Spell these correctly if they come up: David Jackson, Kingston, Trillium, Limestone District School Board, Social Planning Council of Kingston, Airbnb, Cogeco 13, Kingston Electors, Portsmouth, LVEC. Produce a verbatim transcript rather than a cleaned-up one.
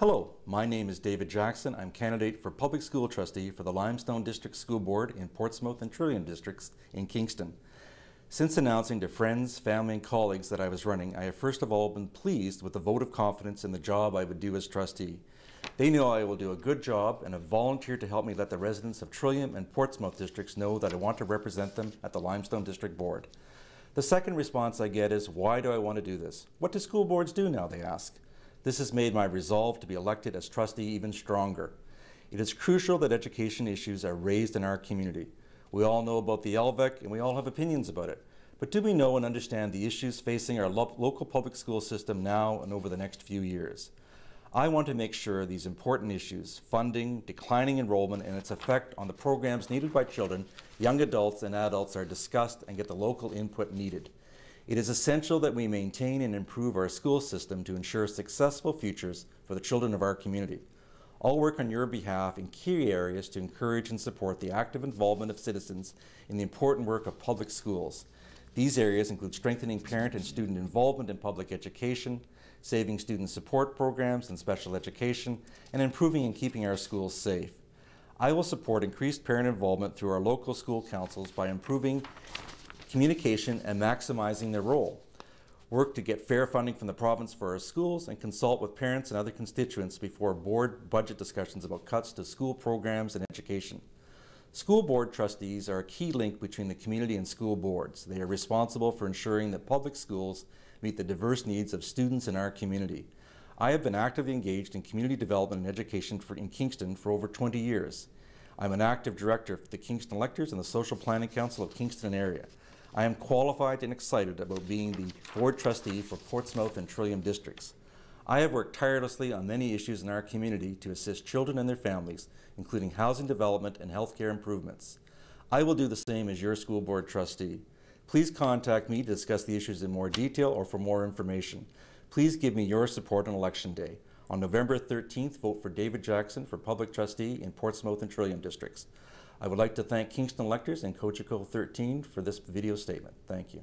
Hello, my name is David Jackson. I'm candidate for Public School Trustee for the Limestone District School Board in Portsmouth and Trillium districts in Kingston. Since announcing to friends, family, and colleagues that I was running, I have first of all been pleased with the vote of confidence in the job I would do as trustee. They know I will do a good job and have volunteered to help me let the residents of Trillium and Portsmouth districts know that I want to represent them at the Limestone District Board. The second response I get is, why do I want to do this? What do school boards do now, they ask. This has made my resolve to be elected as trustee even stronger. It is crucial that education issues are raised in our community. We all know about the L V E C and we all have opinions about it. But do we know and understand the issues facing our lo local public school system now and over the next few years? I want to make sure these important issues, funding, declining enrollment, and its effect on the programs needed by children, young adults, and adults are discussed and get the local input needed. It is essential that we maintain and improve our school system to ensure successful futures for the children of our community. I'll work on your behalf in key areas to encourage and support the active involvement of citizens in the important work of public schools. These areas include strengthening parent and student involvement in public education, saving student support programs and special education, and improving and keeping our schools safe. I will support increased parent involvement through our local school councils by improving communication and maximizing their role. Work to get fair funding from the province for our schools, and consult with parents and other constituents before board budget discussions about cuts to school programs and education. School board trustees are a key link between the community and school boards. They are responsible for ensuring that public schools meet the diverse needs of students in our community. I have been actively engaged in community development and education for, in Kingston for over twenty years. I'm an active director for the Kingston Electors and the Social Planning Council of Kingston area. I am qualified and excited about being the board trustee for Portsmouth and Trillium districts. I have worked tirelessly on many issues in our community to assist children and their families, including housing development and healthcare improvements. I will do the same as your school board trustee. Please contact me to discuss the issues in more detail or for more information. Please give me your support on Election Day. On November thirteenth, vote for David Jackson for Public Trustee in Portsmouth and Trillium districts. I would like to thank Kingston Electors and Cogeco thirteen for this video statement. Thank you.